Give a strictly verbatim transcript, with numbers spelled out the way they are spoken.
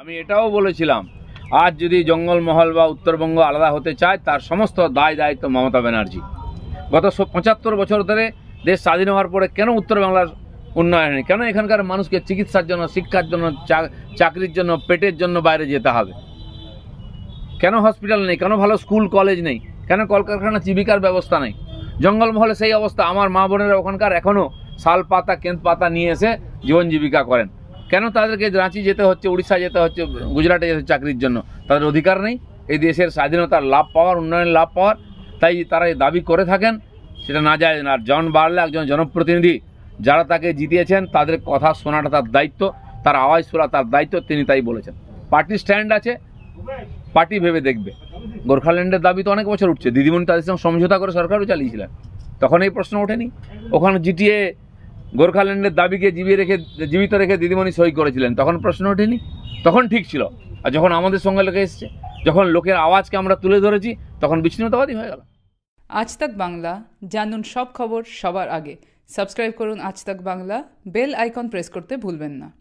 আমি এটাও বলেছিলাম আজ যদি জঙ্গলমহল বা উত্তরবঙ্গ আলাদা হতে চায় তার সমস্ত দায় দায়িত্ব মমতা ব্যানার্জি। গত পঁচাত্তর বছর ধরে দেশ স্বাধীন হওয়ার পরে কেন উত্তর বাংলার উন্নয়ন হয়নি, কেন এখানকার মানুষকে চিকিৎসার জন্য, শিক্ষার জন্য, চাকরির জন্য, পেটের জন্য বাইরে যেতে হবে, কেন হসপিটাল নেই, কেন ভালো স্কুল কলেজ নেই, কেন কলকারখানা জীবিকার ব্যবস্থা নেই। জঙ্গলমহলে সেই অবস্থা। আমার মা বোনেরা ওখানকার এখনও শাল পাতা কেন্দ্র পাতা নিয়ে এসে জীবন জীবিকা করেন। কেন তাদেরকে রাঁচি যেতে হচ্ছে, উড়িষ্যা যেতে হচ্ছে, গুজরাটে যেতে হচ্ছে চাকরির জন্য? তাদের অধিকার নেই এই দেশের স্বাধীনতার লাভ পাওয়ার, উন্নয়নের লাভ পাওয়ার। তাই তারা এই দাবি করে থাকেন, সেটা না যায় না। আর জন বার্লা একজন জনপ্রতিনিধি, যারা তাকে জিতিয়েছেন তাদের কথা শোনাটা তার দায়িত্ব, তার আওয়াজ শোনা তার দায়িত্ব, তিনি তাই বলেছেন। পার্টি স্ট্যান্ড আছে, পার্টি ভেবে দেখবে। গোর্খাল্যান্ডের দাবি তো অনেক বছর উঠছে, দিদিমণি তাদের সঙ্গে সমঝোতা করে সরকারও চালিয়েছিলেন, তখন এই প্রশ্ন ওঠেনি। ওখানে জিটিএ গোর্খাল্যান্ডের দাবিকে জীবিয়ে রেখে জীবিত রেখে দিদিমণি সই করেছিলেন, তখন প্রশ্ন ওঠেনি, তখন ঠিক ছিল। আর যখন আমাদের সঙ্গে লোকে এসছে, যখন লোকের আওয়াজকে আমরা তুলে ধরেছি, তখন বিচ্ছিন্নতাবাদী হয়ে গেল। আজ তাক বাংলা, জানুন সব খবর সবার আগে। সাবস্ক্রাইব করুন আজ তাক বাংলা, বেল আইকন প্রেস করতে ভুলবেন না।